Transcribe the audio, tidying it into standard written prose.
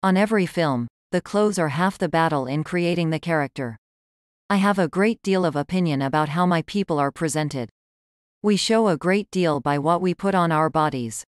On every film, the clothes are half the battle in creating the character. I have a great deal of opinion about how my people are presented. We show a great deal by what we put on our bodies.